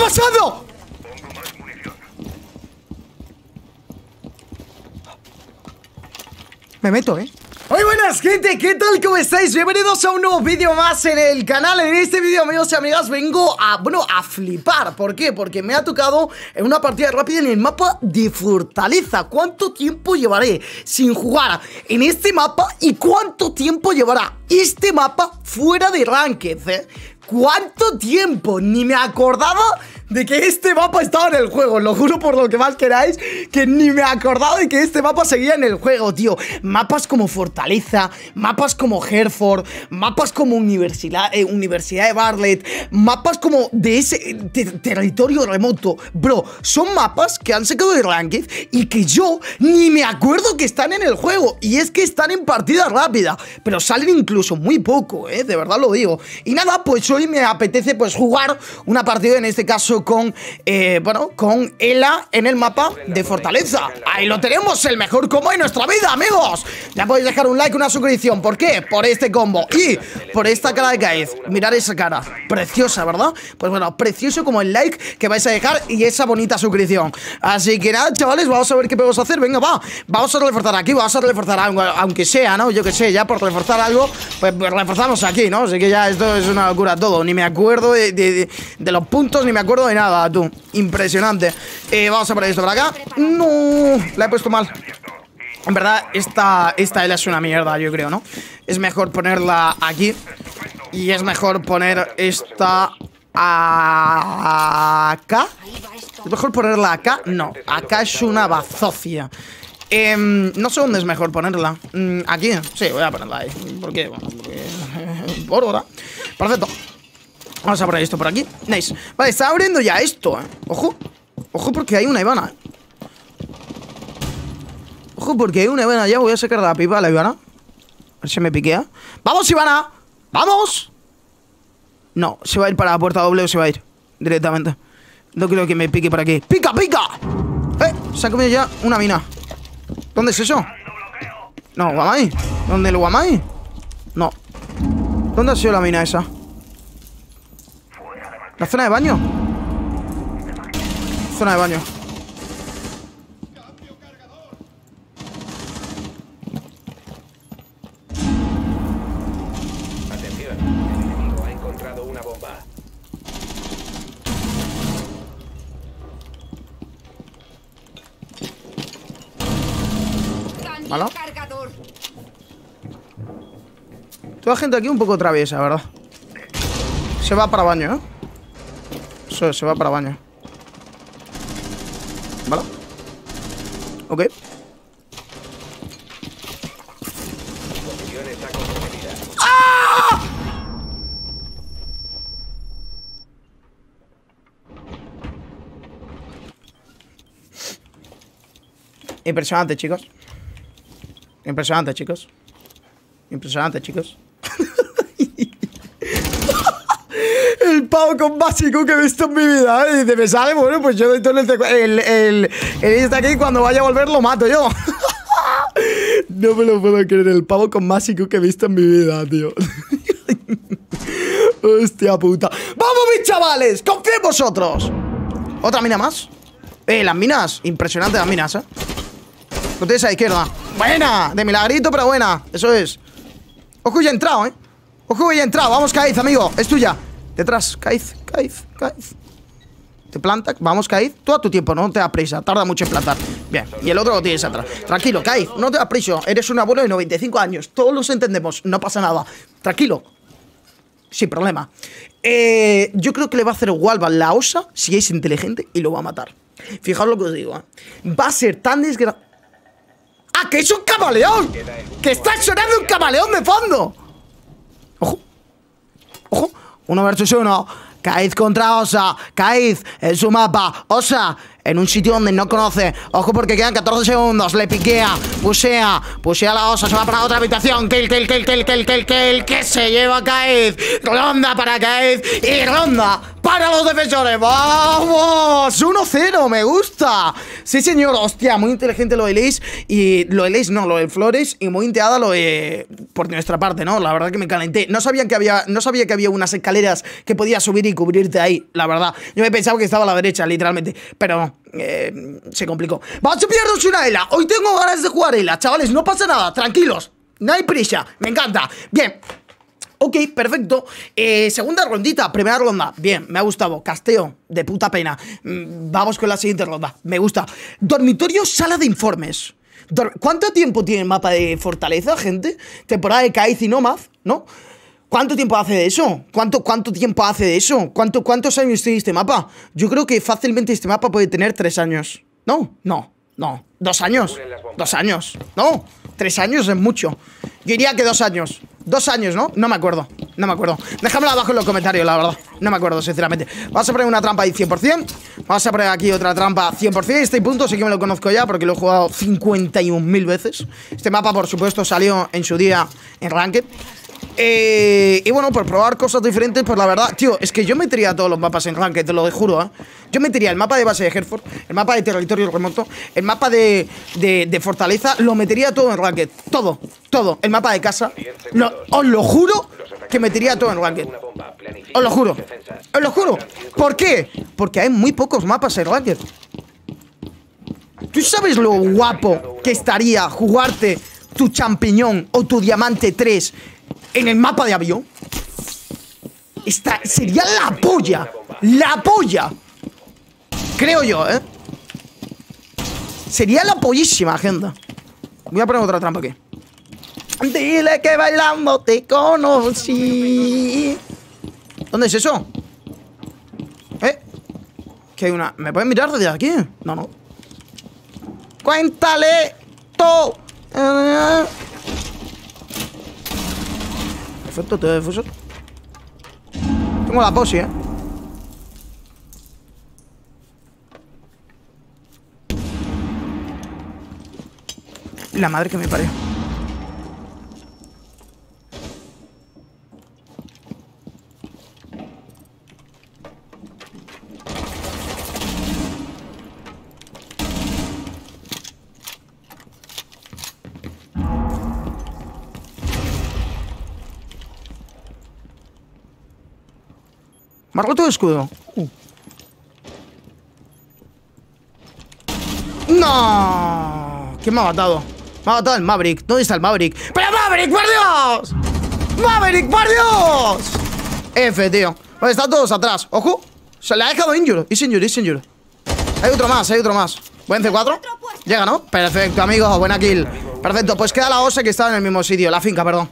pasando? Pongo más munición. Me meto, ¿eh? Muy buenas, gente, ¿qué tal? ¿Cómo estáis? Bienvenidos a un nuevo vídeo más en el canal. En este vídeo, amigos y amigas, vengo a flipar. ¿Por qué? Porque me ha tocado en una partida rápida en el mapa de Fortaleza. ¿Cuánto tiempo llevaré sin jugar en este mapa? ¿Y cuánto tiempo llevará este mapa fuera de ranked, eh? ¿Cuánto tiempo? Ni me acordaba de que este mapa estaba en el juego. Lo juro por lo que más queráis, que ni me acordaba de que este mapa seguía en el juego, tío. Mapas como Fortaleza, mapas como Hereford, mapas como Universidad de Bartlett, mapas como de ese territorio remoto. Bro, son mapas que han sacado de ranked y que yo ni me acuerdo que están en el juego. Y es que están en partida rápida, pero salen incluso muy poco, de verdad lo digo. Y nada, pues hoy me apetece pues jugar una partida, en este caso con, bueno, con Ela en el mapa de Fortaleza. Ahí lo tenemos, el mejor combo de nuestra vida, amigos. Ya podéis dejar un like, una suscripción. ¿Por qué? Por este combo y por esta cara de Kaiz. Mirad esa cara, preciosa, ¿verdad? Pues bueno, precioso como el like que vais a dejar y esa bonita suscripción. Así que nada, chavales, vamos a ver qué podemos hacer. Venga, va, vamos a reforzar aquí, vamos a reforzar algo, aunque sea, ¿no? Yo que sé, ya por reforzar algo, pues reforzamos aquí, ¿no? Así que ya esto es una locura todo. Ni me acuerdo de los puntos, ni me acuerdo de nada, tú. Impresionante. Vamos a poner esto por acá. No, la he puesto mal. En verdad, esta Ela es una mierda, yo creo, ¿no? Es mejor ponerla aquí. Y es mejor poner esta acá. ¿Es mejor ponerla acá? No, acá es una bazofia. No sé dónde es mejor ponerla. Aquí, sí, voy a ponerla ahí. ¿Por qué? Porque... por ahora. Perfecto. Vamos a poner esto por aquí. Nice. Vale, está abriendo ya esto, eh. Ojo. Ojo porque hay una Ivana. Ojo porque hay una Ivana. Ya voy a sacar la pipa a la Ivana. A ver si me piquea. ¡Vamos, Ivana! ¡Vamos! No, se va a ir para la puerta doble o se va a ir directamente. No creo que me pique por aquí. ¡Pica, pica! Se ha comido ya una mina. ¿Dónde es eso? No, guamai. ¿Dónde el guamai? No. ¿Dónde ha sido la mina esa? ¿La zona de baño? Zona de baño. Atención, el enemigo ha encontrado una bomba. ¿Malo? Toda gente aquí un poco traviesa, ¿verdad? Se va para baño, ¿eh? Se va para baño. ¿Vale? Ok. ¡Ah! Impresionante, chicos. Impresionante, chicos. Impresionante, chicos. El pavo con básico que he visto en mi vida, ¿eh? Y dice, me sale, bueno, pues yo doy todo el está aquí, cuando vaya a volver lo mato yo. No me lo puedo creer, el pavo con básico que he visto en mi vida, tío. Hostia puta. ¡Vamos, mis chavales! ¡Confío en vosotros! ¿Otra mina más? Las minas, impresionante las minas, ¿eh? Lo tenéis a la izquierda. ¡Buena! De milagrito, pero buena. Eso es. Ojo, ya he entrado, ¿eh? Ojo, ya he entrado. Vamos, Kaiz, amigo. Es tuya. Detrás, Kaiz, Kaiz, Kaiz. Te planta, vamos, Kaiz. Tú a tu tiempo, no te da prisa, tarda mucho en plantar. Bien, y el otro lo tienes atrás. Tranquilo, Kaiz, no te da prisa, eres un abuelo de 95 años. Todos los entendemos, no pasa nada. Tranquilo, sin problema. Yo creo que le va a hacer Walvan la Osa, si es inteligente, y lo va a matar. Fijaos lo que os digo, ¿eh? Va a ser tan desgraciado. ¡Ah, que es un camaleón! ¡Que está sonando un camaleón de fondo! Ojo, ojo. 1 versus 1, Kaiz contra Osa. Kaiz en su mapa, Osa en un sitio donde no conoce. Ojo porque quedan 14 segundos, le piquea, pusea la Osa, se va para otra habitación. Kill, kill, kill, kill, kill, kill, kill, que se lleva Kaiz. Ronda para Kaiz y ronda para los defensores. ¡Vamos! 1-0, me gusta. Sí, señor, hostia, muy inteligente lo de Elise. Y lo de Elise, no, lo de Flores. Y muy inteada lo de... por nuestra parte, ¿no? La verdad que me calenté. No sabía que había unas escaleras que podías subir y cubrirte ahí, la verdad. Yo me pensaba que estaba a la derecha, literalmente. Pero... se complicó. Vamos a pillarnos una Ela. Hoy tengo ganas de jugar Ela, chavales. No pasa nada, tranquilos. No hay prisa, me encanta. Bien. Ok, perfecto. Segunda rondita, primera ronda. Bien, me ha gustado. Casteo, de puta pena. Vamos con la siguiente ronda. Me gusta. Dormitorio, sala de informes. ¿Cuánto tiempo tiene el mapa de Fortaleza, gente? Temporada de Kaiz y Nomad, ¿no? ¿Cuánto tiempo hace de eso? ¿Cuánto tiempo hace de eso? ¿Cuántos años tiene este mapa? Yo creo que fácilmente este mapa puede tener 3 años. No, no, no. 2 años. 2 años. No, 3 años es mucho. Yo diría que 2 años. 2 años, ¿no? No me acuerdo. No me acuerdo. Déjamelo abajo en los comentarios, la verdad. No me acuerdo, sinceramente. Vamos a poner una trampa ahí 100%. Vamos a poner aquí otra trampa 100%. Este punto sí que me lo conozco ya porque lo he jugado 51.000 veces. Este mapa, por supuesto, salió en su día en Ranked. Y bueno, por probar cosas diferentes, pues la verdad, tío, es que yo metería todos los mapas en Ranked, te lo juro, ¿eh? Yo metería el mapa de base de Hereford, el mapa de territorio remoto, el mapa de Fortaleza, lo metería todo en Ranked, todo, todo. El mapa de casa, os lo juro que metería todo en Ranked. Os lo juro, os lo juro. ¿Por qué? Porque hay muy pocos mapas en Ranked. ¿Tú sabes lo guapo que estaría jugarte tu champiñón o tu diamante 3 en el mapa de avión? Esta sería la polla. La polla. Creo yo, ¿eh? Sería la pollísima, gente. Voy a poner otra trampa aquí. Dile que bailando te conocí. ¿Dónde es eso? Que hay una... ¿Me pueden mirar desde aquí? No, no. Cuéntale todo. Perfecto, todo difuso. Tengo la posi, ¿eh? La madre que me parió. Me ha roto el escudo. No. ¿Quién me ha matado? Me ha matado el Maverick. ¿Dónde está el Maverick? ¡Pero Maverick, por Dios! ¡Maverick, por Dios! F, tío. Vale, están todos atrás. Ojo. Se le ha dejado injure. Es injure, es injure. Hay otro más, hay otro más. Buen C4. Llega, ¿no? Perfecto, amigos. Buena kill. Perfecto, pues queda la Osa que está en el mismo sitio. La finca, perdón.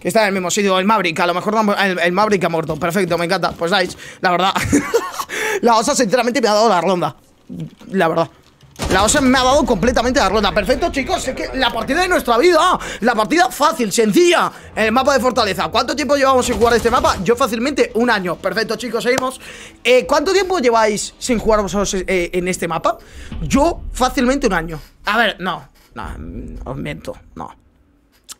Que está en el mismo sitio, el Maverick, a lo mejor no, el Maverick ha muerto, perfecto, me encanta. Pues nice, la verdad. La Osa sinceramente me ha dado la ronda. La verdad, la Osa me ha dado completamente la ronda, perfecto chicos. Es que la partida de nuestra vida, la partida fácil, sencilla, el mapa de Fortaleza. ¿Cuánto tiempo llevamos sin jugar este mapa? Yo fácilmente 1 año, perfecto chicos, seguimos. ¿Cuánto tiempo lleváis sin jugar vosotros en este mapa? Yo fácilmente 1 año. A ver, no, no, os miento, no.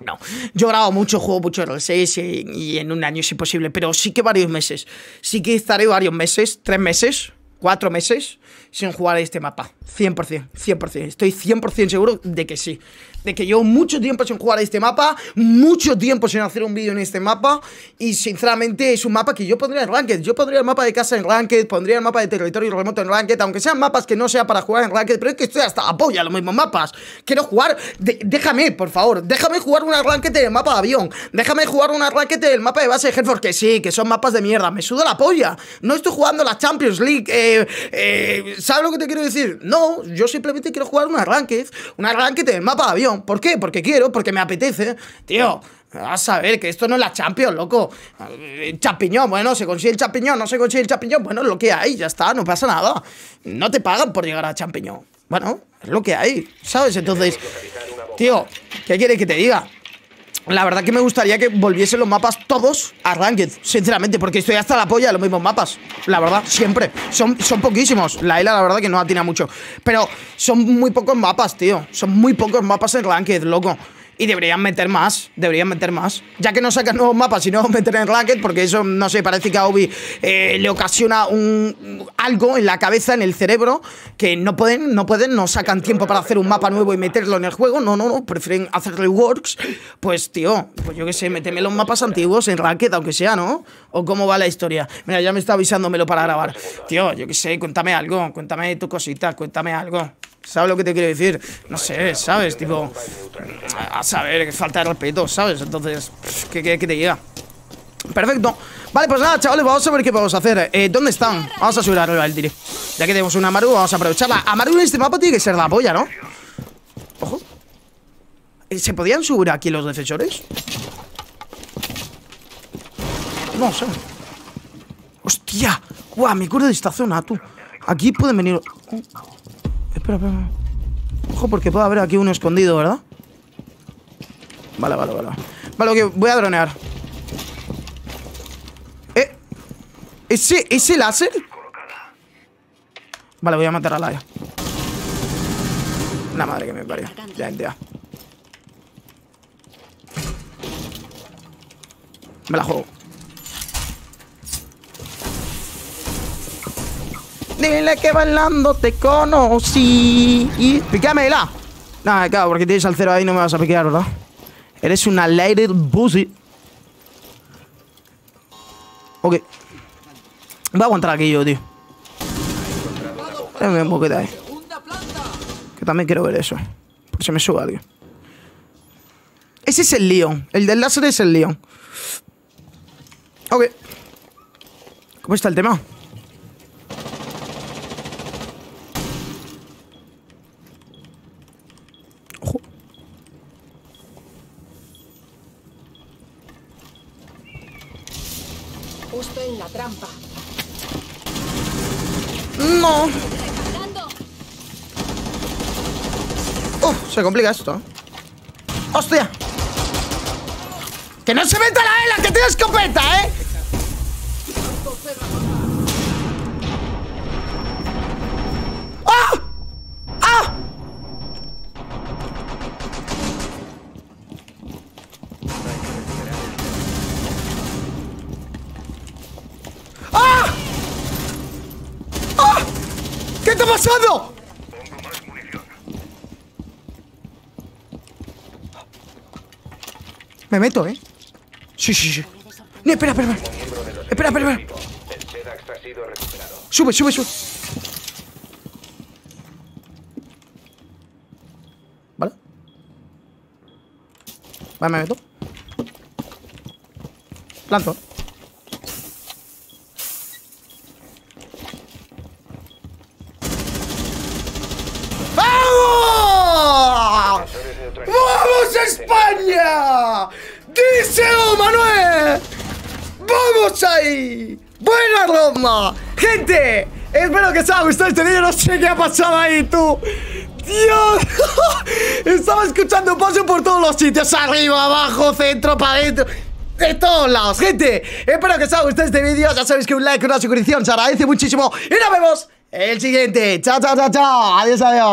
No, yo grabo mucho, juego mucho RL6 y en 1 año es imposible, pero sí que varios meses. Sí que estaré varios meses, 3 meses, 4 meses, sin jugar este mapa. 100%, 100%. Estoy 100% seguro de que sí. De que llevo mucho tiempo sin jugar este mapa, mucho tiempo sin hacer un vídeo en este mapa. Y sinceramente es un mapa que yo pondría en Ranked. Yo pondría el mapa de casa en Ranked, pondría el mapa de territorio remoto en Ranked, aunque sean mapas que no sea para jugar en Ranked. Pero es que estoy hasta la polla, los mismos mapas. Quiero jugar, déjame, por favor, déjame jugar una Ranked en el mapa de avión. Déjame jugar una Ranked en el mapa de base de Hereford. Que sí, que son mapas de mierda, me suda la polla. No estoy jugando la Champions League. ¿Sabes lo que te quiero decir? No, yo simplemente quiero jugar una Ranked en el mapa de avión. ¿Por qué? Porque quiero, porque me apetece. Tío, vas a ver que esto no es la Champions, loco. El champiñón, bueno, se consigue el champiñón, no se consigue el champiñón. Bueno, es lo que hay, ya está, no pasa nada. No te pagan por llegar a champiñón. Bueno, es lo que hay, ¿sabes? Entonces, tío, ¿qué quieres que te diga? La verdad que me gustaría que volviesen los mapas todos a Ranked, sinceramente, porque estoy hasta la polla de los mismos mapas. La verdad, siempre. Son poquísimos. La Ela, la verdad, que no atina mucho. Pero son muy pocos mapas, tío. Son muy pocos mapas en Ranked, loco. Y deberían meter más, ya que no sacan nuevos mapas, sino meter en Racket, porque eso, no sé, parece que a Obi le ocasiona algo en la cabeza, en el cerebro, que no sacan tiempo para hacer un mapa nuevo y meterlo en el juego. No, prefieren hacer reworks. Pues, tío, pues yo qué sé, méteme los mapas antiguos en Racket, aunque sea, ¿no? ¿O cómo va la historia? Mira, ya me está avisándomelo para grabar. Tío, yo qué sé, cuéntame algo, cuéntame tus cositas, cuéntame algo. ¿Sabes lo que te quiero decir? No sé, ¿sabes? Tipo, a saber, que falta de respeto, ¿sabes? Entonces, que te llega. Perfecto. Vale, pues nada, chavales, vamos a ver qué podemos hacer. ¿Dónde están? Vamos a subir arriba del tiri. Ya que tenemos una Amaru, vamos a aprovecharla. Amaru en este mapa tiene que ser la polla, ¿no? Ojo. ¿Se podían subir aquí los defensores? No sé. ¡Hostia! ¡Guau! Me curo de esta zona, tú. Aquí pueden venir... Espera. Ojo, porque puede haber aquí uno escondido, ¿verdad? Vale. Vale, ok, voy a dronear. ¿Ese láser? Vale, voy a matar a Laia. La madre que me parió. Ya. Me la juego. Dile que bailando te conocí. Pícame, Ela. Nah, claro, porque tienes al cero ahí, no me vas a piquear, ¿verdad? Eres una lady pussy. Ok. Voy a aguantar aquí yo, tío. Dame un poquito ahí. Que también quiero ver eso. Porque se me suba alguien. Ese es el Leon. El del láser es el Leon. Ok. ¿Cómo está el tema? Trampa. No. Se complica esto. ¡Hostia! ¡Que no se meta la Ela, que tiene escopeta, eh! ¡Ah! ¡Ah! ¿Qué está pasando? Me meto, ¿eh? Sí. No, espera. Sube. Vale, me meto. Planto. España, díselo, Manuel. Vamos ahí. Buena ronda, gente. Espero que os haya gustado este vídeo. No sé qué ha pasado ahí, tú. Dios, estaba escuchando paso por todos los sitios, arriba, abajo, centro, para adentro. De todos lados, gente. Espero que os haya gustado este vídeo. Ya sabéis que un like, una suscripción se agradece muchísimo. Y nos vemos el siguiente. Chao. Adiós.